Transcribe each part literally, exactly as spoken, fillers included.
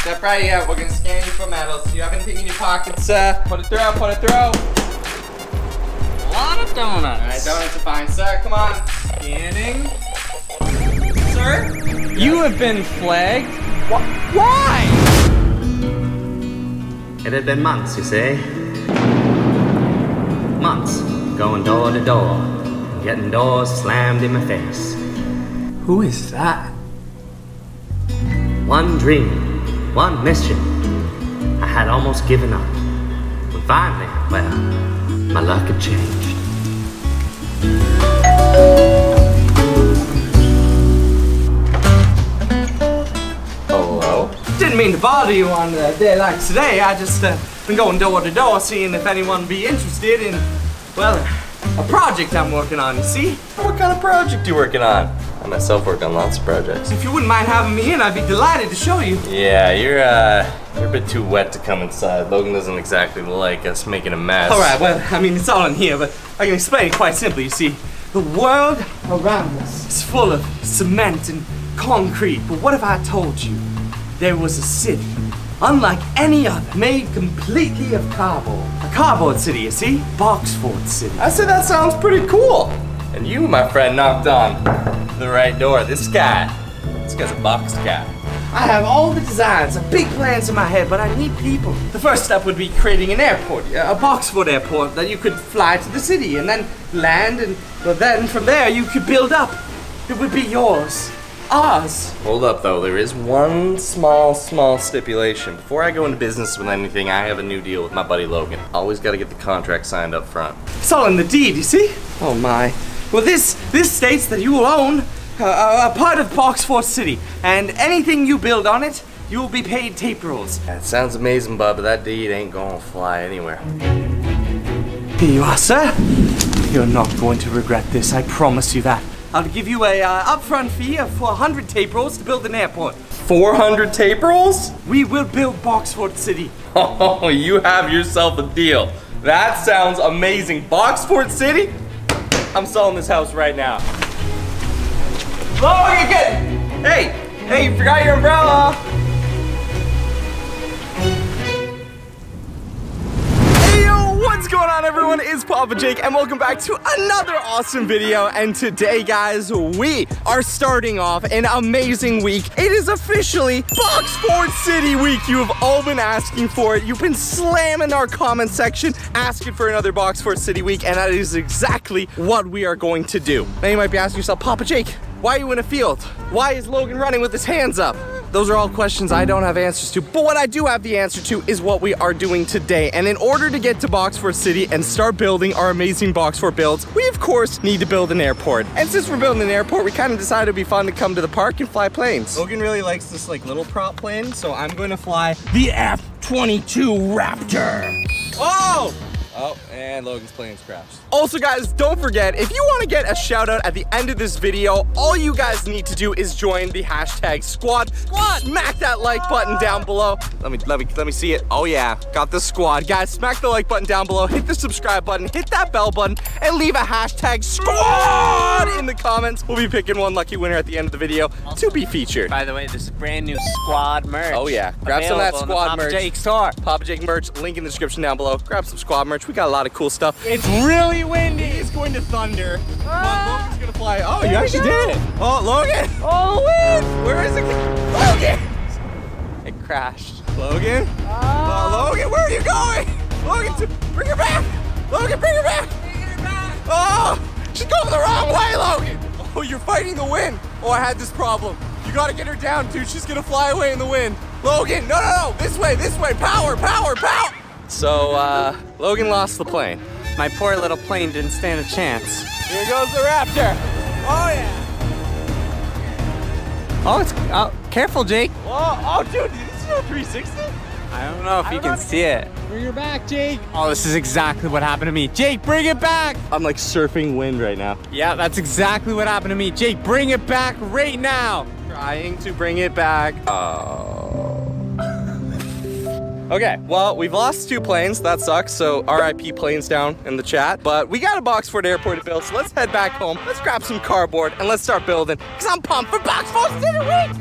Step right out. We're gonna scan you for metals. Do you have anything in your pockets, sir? Put it through, put it through. A lot of donuts. Alright, donuts are fine, sir. Come on. Scanning. Sir? You have been flagged. What? Why? It had been months, you see. Months. Going door to door. Getting doors slammed in my face. Who is that? One dream, one mission. I had almost given up. But finally, well, my luck had changed. Hello? Didn't mean to bother you on a day like today. I just uh, been going door to door seeing if anyone would be interested in, well, a project I'm working on, you see? What kind of project you working on? I myself work on lots of projects. If you wouldn't mind having me in, I'd be delighted to show you. Yeah, you're uh, you're a bit too wet to come inside. Logan doesn't exactly like us making a mess. All right, well, I mean, it's all in here, but I can explain it quite simply. You see, the world around us is full of cement and concrete, but what if I told you there was a city, unlike any other, made completely of cardboard. A cardboard city, you see? Box Fort City. I said that sounds pretty cool. And you, my friend, knocked on the right door. This guy, this guy's a box guy. I have all the designs, the big plans in my head, but I need people. The first step would be creating an airport, a Box Fort airport that you could fly to the city and then land, and well, then from there you could build up. It would be yours, ours. Hold up though, there is one small, small stipulation. Before I go into business with anything, I have a new deal with my buddy Logan. Always gotta get the contract signed up front. It's all in the deed, you see? Oh my. Well, this this states that you will own uh, a part of Box Fort City, and anything you build on it, you will be paid tape rolls. That sounds amazing, bub, but that deed ain't gonna fly anywhere. Here you are, sir. You're not going to regret this, I promise you that. I'll give you a uh, upfront fee of four hundred tape rolls to build an airport. four hundred tape rolls? We will build Box Fort City. Oh, you have yourself a deal. That sounds amazing. Box Fort City? I'm selling this house right now. Logan, get it! Hey, hey, you forgot your umbrella. Hey yo, what's going on everyone? It's Papa Jake and welcome back to another awesome video. And today guys, we are starting off an amazing week. It is officially Box Fort City week. You have all been asking for it. You've been slamming our comment section asking for another Box Fort City week, and that is exactly what we are going to do. Now you might be asking yourself, Papa Jake, why are you in a field? Why is Logan running with his hands up? Those are all questions I don't have answers to, but what I do have the answer to is what we are doing today. And in order to get to Box Fort City and start building our amazing Box Fort builds, we of course need to build an airport. And since we're building an airport, we kind of decided it'd be fun to come to the park and fly planes. Logan really likes this like little prop plane, so I'm going to fly the F twenty-two Raptor. Oh! Oh, and Logan's plane's crashed. Also guys, don't forget, if you want to get a shout out at the end of this video, all you guys need to do is join the hashtag squad. Squad! Smack that like button down below. Let me, let me, let me see it. Oh yeah, got the squad. Guys, smack the like button down below, hit the subscribe button, hit that bell button, and leave a hashtag squad in the comments. We'll be picking one lucky winner at the end of the video to be featured. By the way, this is brand new squad merch. Oh yeah, grab some of that squad merch. Papa Jake store. Papa Jake merch, link in the description down below. Grab some squad merch. We got a lot of cool stuff. It's really windy. It's going to thunder. Ah, Logan's gonna fly. Oh, you actually did it. Oh, Logan. Oh, wind. Where is it? Logan. It crashed. Logan. Ah. Oh, Logan, where are you going? Logan, bring her back. Logan, bring her back. Bring her back. Oh, she's going the wrong way, Logan. Oh, you're fighting the wind. Oh, I had this problem. You gotta get her down, dude. She's gonna fly away in the wind. Logan, no, no, no. This way, this way. Power, power, power. So, uh, Logan lost the plane. My poor little plane didn't stand a chance. Here goes the Raptor. Oh, yeah. Oh, it's, oh, careful, Jake. Whoa, oh, dude, did this do a three sixty? I don't know if you can see it. Bring her back, Jake. Oh, this is exactly what happened to me. Jake, bring it back. I'm like surfing wind right now. Yeah, that's exactly what happened to me. Jake, bring it back right now. Trying to bring it back. Oh. Okay, well, we've lost two planes, that sucks, so R I P planes down in the chat, but we got a Box Fort airport to build, so let's head back home, let's grab some cardboard, and let's start building, because I'm pumped for Box Fort City Week!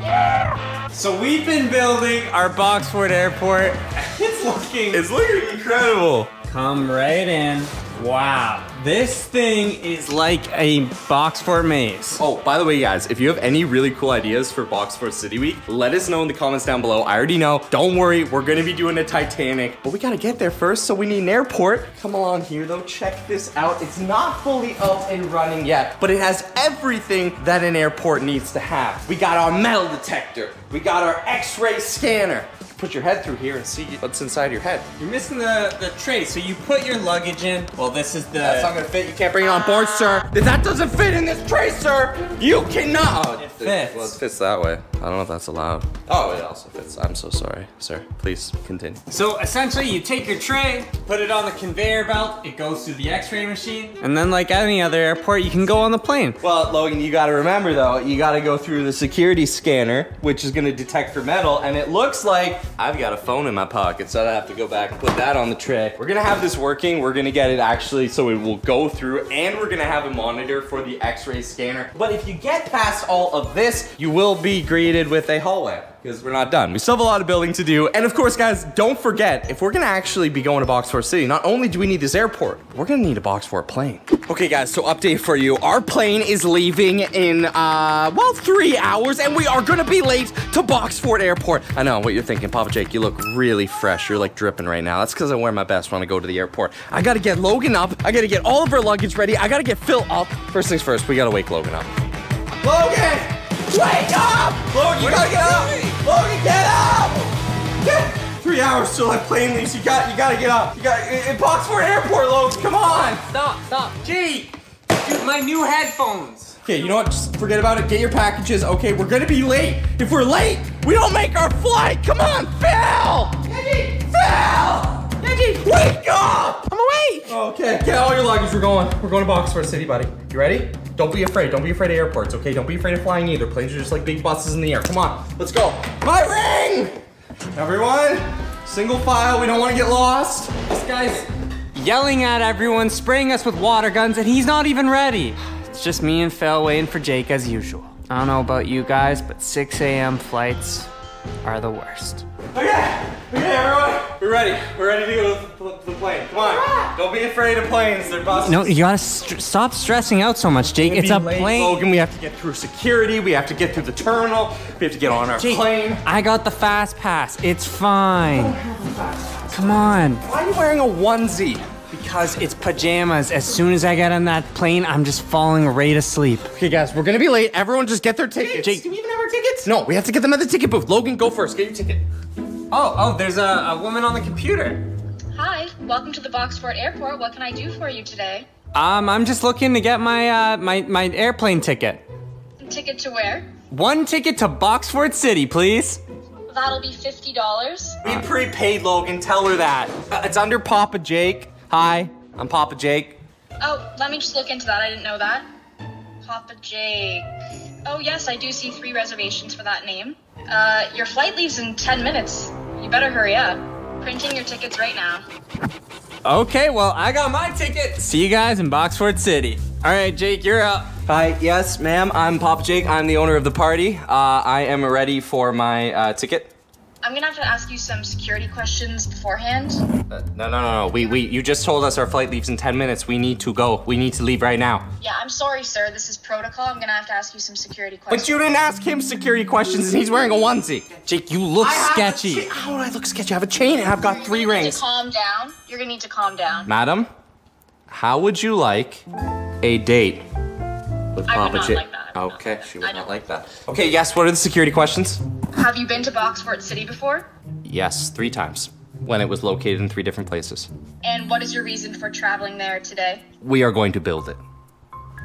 Yeah! So we've been building our Box Fort airport. It's looking It's looking incredible. Come right in. Wow. This thing is like a Box Fort maze. Oh, by the way, guys, if you have any really cool ideas for Box Fort City Week, let us know in the comments down below. I already know. Don't worry, we're gonna be doing a Titanic, but we gotta get there first, so we need an airport. Come along here, though. Check this out. It's not fully up and running yet, but it has everything that an airport needs to have. We got our metal detector. We got our X-ray scanner. Put your head through here and see what's inside your head. You're missing the, the tray, so you put your luggage in. Well, this is the... That's not gonna fit, you can't bring it on board, sir. That doesn't fit in this tray, sir. You cannot. It fits. Well, it fits that way. I don't know if that's allowed. Oh, it also fits. I'm so sorry, sir. Please continue. So essentially, you take your tray, put it on the conveyor belt, it goes through the X-ray machine, and then like any other airport, you can go on the plane. Well, Logan, you gotta remember though, you gotta go through the security scanner, which is gonna detect for metal, and it looks like I've got a phone in my pocket, so I have to go back and put that on the tray. We're gonna have this working. We're gonna get it actually, so it will go through, and we're gonna have a monitor for the X-ray scanner. But if you get past all of this, you will be greeted with a hallway, because we're not done. We still have a lot of building to do. And of course, guys, don't forget, if we're gonna actually be going to Box Fort City, not only do we need this airport, we're gonna need a Box Fort plane. Okay, guys, so update for you. Our plane is leaving in, uh, well, three hours, and we are gonna be late to Box Fort Airport. I know what you're thinking. Papa Jake, you look really fresh. You're like dripping right now. That's because I wear my best when I go to the airport. I gotta get Logan up. I gotta get all of her luggage ready. I gotta get Phil up. First things first, we gotta wake Logan up. Logan, wake up! Logan, you gotta get up! Logan, get up! Get. Three hours till I plane leaves. You got, you gotta get up. You got it. Box Fort Airport, Logan. Come on. Stop, stop. Gee, dude, my new headphones. Okay, you know what? Just forget about it. Get your packages. Okay, we're gonna be late. If we're late, we don't make our flight. Come on, Phil. Reggie, Phil. Reggie, wake up! I'm awake. Okay, get all your luggage. We're going. We're going to Box Fort City, buddy. You ready? Don't be afraid. Don't be afraid of airports, okay? Don't be afraid of flying either. Planes are just like big buses in the air. Come on, let's go. My ring! Everyone, single file. We don't want to get lost. This guy's yelling at everyone, spraying us with water guns, and he's not even ready. It's just me and Phil waiting for Jake as usual. I don't know about you guys, but six A M flights are the worst. Okay, okay, everyone. We're ready. We're ready to go to the plane. Come on. Don't be afraid of planes. They're buses. No, you gotta st stop stressing out so much, Jake. It's a late. plane. Logan, we have to get through security. We have to get through the terminal. We have to get on our Jake, plane. I got the fast pass. It's fine. I don't have the fast pass. Come on. Why are you wearing a onesie? Because it's pajamas. As soon as I get on that plane, I'm just falling right asleep. Okay, guys, we're gonna be late. Everyone just get their tickets. Jake, do we even have our tickets? No, we have to get them at the ticket booth. Logan, go first. Get your ticket. Oh, oh, there's a, a woman on the computer. Hi, welcome to the Box Fort Airport. What can I do for you today? Um, I'm just looking to get my, uh, my, my airplane ticket. Ticket to where? One ticket to Box Fort City, please. That'll be fifty dollars. We prepaid, Logan, tell her that. Uh, it's under Papa Jake. Hi, I'm Papa Jake. Oh, let me just look into that. I didn't know that. Papa Jake. Oh yes, I do see three reservations for that name. Uh, your flight leaves in ten minutes. You better hurry up. Printing your tickets right now. Okay, well, I got my ticket. See you guys in Box Fort City. All right, Jake, you're up. Hi, yes, ma'am. I'm Papa Jake. I'm the owner of the party. Uh, I am ready for my uh, ticket. I'm gonna have to ask you some security questions beforehand. Uh, no, no, no, no. We, we, you just told us our flight leaves in ten minutes. We need to go. We need to leave right now. Yeah, I'm sorry, sir. This is protocol. I'm gonna have to ask you some security questions. But you didn't ask him security questions, and he's wearing a onesie. Jake, you look I sketchy. How do I look sketchy? I have a chain, and I've got You're three rings. Calm down. You're gonna need to calm down. Madam, how would you like a date with I Papa Jake? Okay, she would not like that. Okay, yes, what are the security questions? Have you been to Box Fort City before? Yes, three times, when it was located in three different places. And what is your reason for traveling there today? We are going to build it.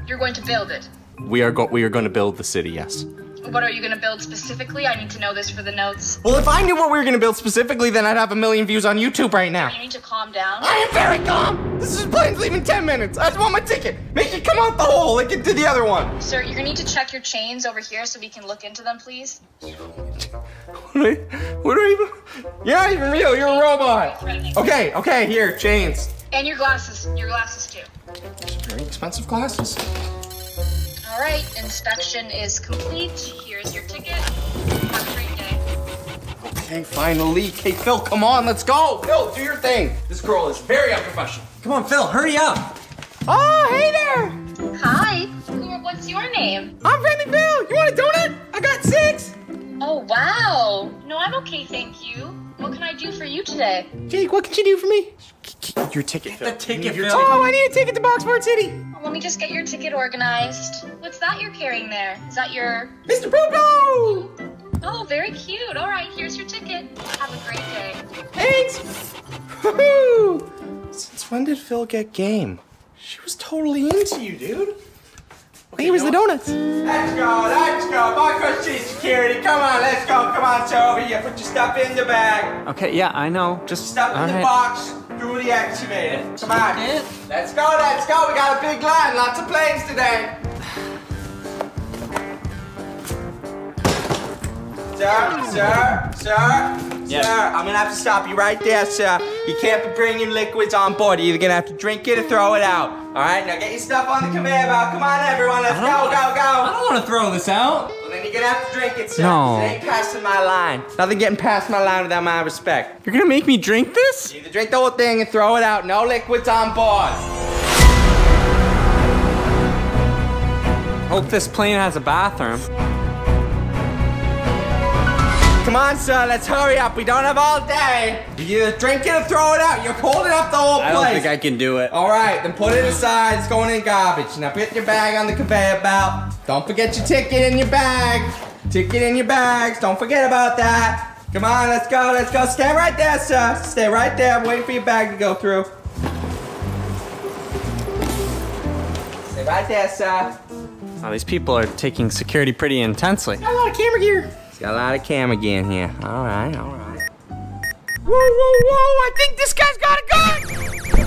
You're going to build it? We are, go we are going to build the city, yes. What are you going to build specifically? I need to know this for the notes. Well, if I knew what we were going to build specifically, then I'd have a million views on YouTube right now. You need to calm down. I am very calm. This is plane's leaving ten minutes. I just want my ticket. Make it come out the hole like it did the other one. Sir, you're going to need to check your chains over here so we can look into them, please. What are you, what are you, you're not even real. You're a robot. Okay, okay, here, chains. And your glasses. Your glasses, too. Very expensive glasses. All right, inspection is complete. Here's your ticket. Have a great day. Okay, finally. Okay, Phil, come on, let's go. Phil, do your thing. This girl is very unprofessional. Come on, Phil, hurry up. Oh, hey there. Hi. What's your name? I'm Friendly Phil. You want a donut? I got six. Oh, wow. No, I'm okay, thank you. What can I do for you today? Jake, what can you do for me? Your ticket, Phil. The ticket, Phil. Oh, I need a ticket to Box Fort City. Well, let me just get your ticket organized. What's that you're carrying there? Is that your... Mister Poopoo! Oh, very cute. All right, here's your ticket. Have a great day. Thanks. Woohoo! Since when did Phil get game? She was totally into you, dude. Okay, he was the donuts. Let's go, let's go. Box Fort City security. Come on, let's go. Come on, it's over here. Put your stuff in the bag. Okay, yeah, I know. Just stuff in the box. Duly activated. Come on. Let's go, let's go. We got a big line. Lots of planes today. Sir, sir, sir, yes. Sir, I'm gonna have to stop you right there, sir. You can't be bringing liquids on board. You're either gonna have to drink it or throw it out. All right, now get your stuff on the conveyor belt. Come on, everyone, let's go, wanna, go, go. I don't wanna throw this out. Well, then you're gonna have to drink it, sir. No. This ain't passing my line. Nothing getting past my line without my respect. You're gonna make me drink this? You either drink the whole thing and throw it out. No liquids on board. Hope this plane has a bathroom. Come on, sir, let's hurry up. We don't have all day. You either drink it or throw it out. You're holding up the whole place. I don't think I can do it. All right, then put it aside. It's going in garbage. Now put your bag on the conveyor belt. Don't forget your ticket in your bag. Ticket in your bags. Don't forget about that. Come on, let's go, let's go. Stay right there, sir. Stay right there. I'm waiting for your bag to go through. Stay right there, sir. Now, these people are taking security pretty intensely. Got a lot of camera gear. Got a lot of cam again here. All right, all right. Whoa, whoa, whoa! I think this guy's got a gun.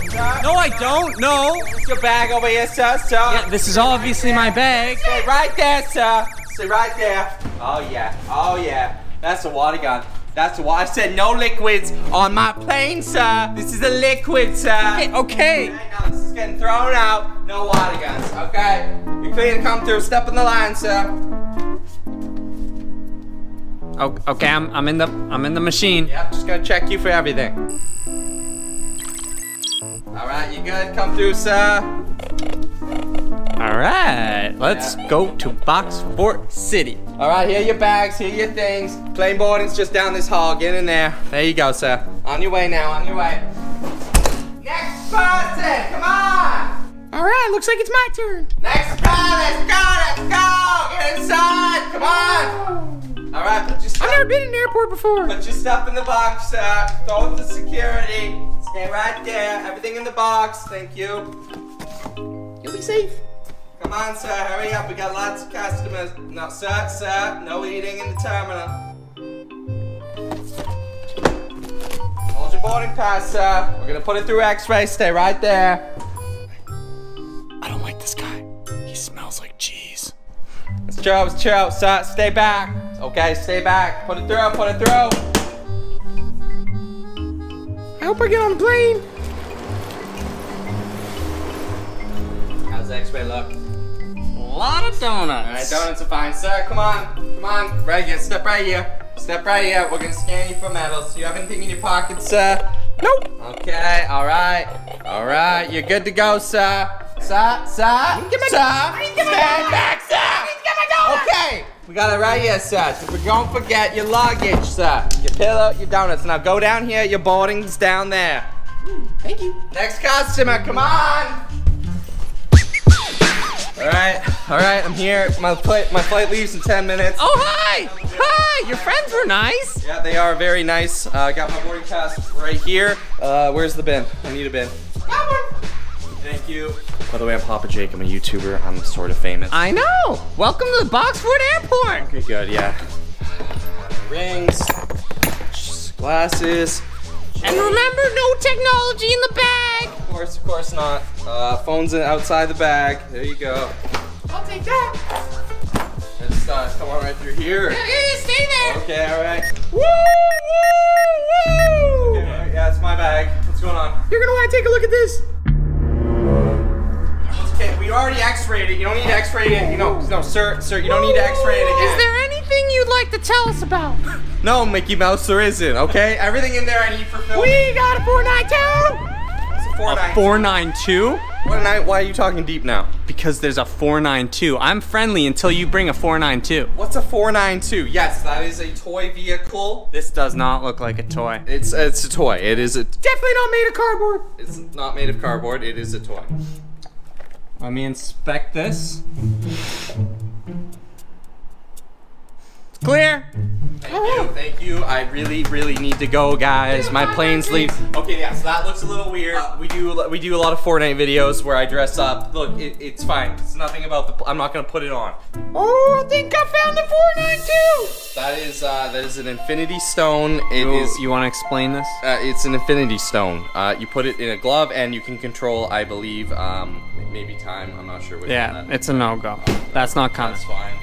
Sir, no, I don't. No. It's your bag over here, sir. Sir. Yeah, this is obviously my bag. Stay right there, sir. Stay right there. Oh yeah, oh yeah. That's a water gun. That's why I said no liquids on my plane, sir. This is a liquid, sir. Okay. Okay. Right now, this is getting thrown out. No water guns. Okay. You're clear to come through. Step on the line, sir. Okay, I'm I'm in the I'm in the machine. Yep, just gonna check you for everything. All right, you good? Come through, sir. All right, let's yeah. go to Box Fort City. All right, here are your bags, here are your things. Plane boarding's just down this hall. Get in there. There you go, sir. On your way now. On your way. Next person, come on. All right, looks like it's my turn. Next car, let's go, let's go. Get inside. Come on. All right, put your stuff. I've never been in an airport before. Put your stuff in the box, sir. Throw it to security. Stay right there. Everything in the box. Thank you. You'll be safe. Come on, sir. Hurry up. We got lots of customers. No, sir, sir. No eating in the terminal. Hold your boarding pass, sir. We're gonna put it through X-ray. Stay right there. I don't like this guy. He smells like cheese. It's chill. It's chill, sir. Stay back. Okay, stay back. Put it through, put it through. I hope I get on the plane. How's the X-ray look? A lot of donuts. All right, donuts are fine. Sir, come on. Come on, right here. Step right here. Step right here. We're gonna scan you for metals. Do you have anything in your pocket, sir? Nope. Okay, all right. All right, you're good to go, sir. Sir, sir, I didn't get my sir. I didn't get my stand back, sir. I didn't get my donuts. Okay. We got it right here, sir. So don't forget your luggage, sir. Your pillow, your donuts. Now go down here. Your boarding's down there. Ooh, thank you. Next customer, come on. All right, all right. I'm here. My flight, my flight leaves in ten minutes. Oh hi, hi. Your friends were nice. Yeah, they are very nice. I uh, got my boarding pass right here. Uh, where's the bin? I need a bin. Got one. Thank you. By the way, I'm Papa Jake. I'm a YouTuber. I'm sort of famous. I know. Welcome to the Box Fort Airport. Okay, good, yeah. Rings, glasses. And remember, no technology in the bag. Of course, of course not. Uh, phone's outside the bag. There you go. I'll take that. Just uh, come on right through here. Yeah, yeah, stay there. Okay, all right. Woo, woo, woo. Okay, all right, yeah, it's my bag. What's going on? You're gonna want to take a look at this. Okay, we already X-rayed it. You don't need to X-ray it. You know, no, sir, sir, you don't need to X-ray it again. Is there anything you you'd like to tell us about? No, Mickey Mouse, there isn't, okay? Everything in there I need for filming. We got a four ninety-two! It's a four ninety-two. A four ninety-two? What night? Why are you talking deep now? Because there's a four ninety-two. I'm friendly until you bring a four ninety-two. What's a four ninety-two? Yes, that is a toy vehicle. This does not look like a toy. It's it's a toy. It is a definitely not made of cardboard. It's not made of cardboard. It is a toy. Let me inspect this. It's clear. Thank you, thank you. I really, really need to go, guys. My plane's leaves. Okay, yeah, so that looks a little weird. Uh, we do we do a lot of Fortnite videos where I dress up. Look, it, it's fine. It's nothing about the, I'm not gonna put it on. Oh, I think I found the four ninety-two. That is, uh, that is an infinity stone. It you, is, you wanna explain this? Uh, it's an infinity stone. Uh, you put it in a glove and you can control, I believe, um, maybe time. I'm not sure which yeah, one. Yeah, it's a no-go. Uh, that's not common. That's fine.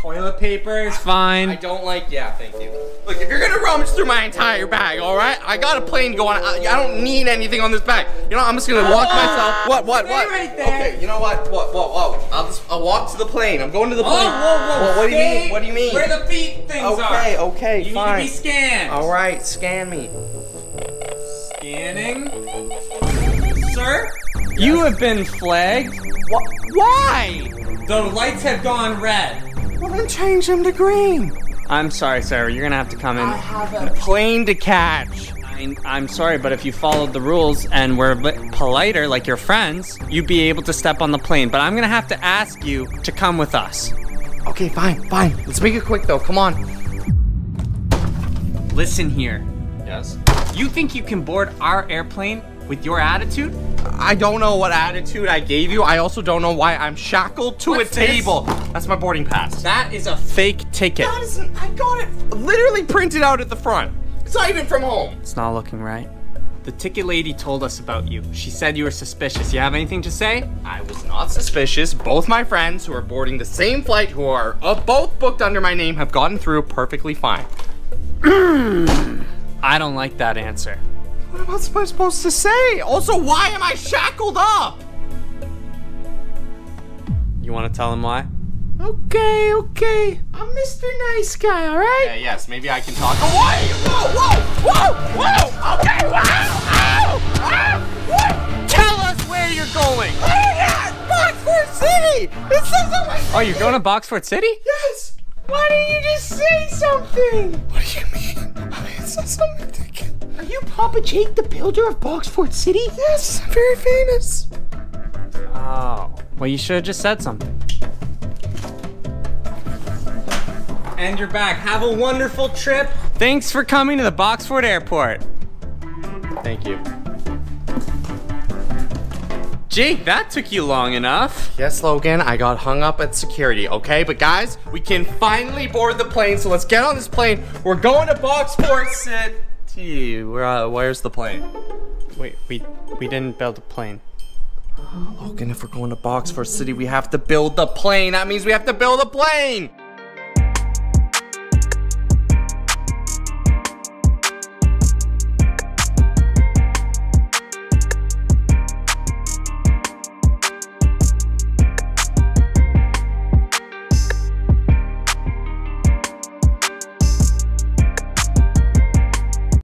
Toilet paper is fine. I don't like, yeah, thank you. Look, if you're gonna rummage through my entire bag, all right? I got a plane going, I, I don't need anything on this bag. You know, I'm just gonna walk ah, myself. What, what, what? Stay right there. Okay, you know what, what, what, what? I'll just, I'll walk to the plane. I'm going to the plane. Oh, whoa, whoa, what, what do you mean? What do you mean? Where the feet things okay, are. Okay, okay, you fine. You need to be scanned. All right, scan me. Scanning. Sir? Yes. You have been flagged. What? Why? The lights have gone red. Well, then change them to green. I'm sorry, Sarah. You're gonna have to come in. I have a plane to catch. I, I'm sorry, but if you followed the rules and were a bit politer, like your friends, you'd be able to step on the plane. But I'm gonna have to ask you to come with us. Okay, fine, fine. Let's make it quick, though. Come on. Listen here. Yes? You think you can board our airplane with your attitude? I don't know what attitude I gave you. I also don't know why I'm shackled to What's a table. This? That's my boarding pass. That is a fake ticket. That isn't, I got it literally printed out at the front. It's not even from home. It's not looking right. The ticket lady told us about you. She said you were suspicious. You have anything to say? I was not suspicious. Both my friends who are boarding the same flight, who are uh, both booked under my name, have gotten through perfectly fine. I don't like that answer. What am I supposed to say? Also, why am I shackled up? You want to tell him why? Okay, okay. I'm Mister Nice Guy, all right? Yeah, yes, maybe I can talk. Oh, why? Whoa, whoa, whoa, whoa! Okay, wow! Ow! Ow! What? Tell us where you're going! Oh, yeah! Box Fort City! It says on my city. Oh, you're going to Box Fort City? Yes! Why didn't you just say something? What do you mean? I mean, it's not something to get. Are you Papa Jake, the builder of Box Fort City? Yes, I'm very famous. Oh, well, you should have just said something. And you're back. Have a wonderful trip. Thanks for coming to the Box Fort Airport. Thank you. Jake, that took you long enough. Yes, Logan, I got hung up at security, okay? But guys, we can finally board the plane, so let's get on this plane. We're going to Box Fort City. Gee, where, uh, where's the plane? Wait, we we didn't build a plane. Logan, if we're going to Box Fort City, we have to build the plane. That means we have to build a plane!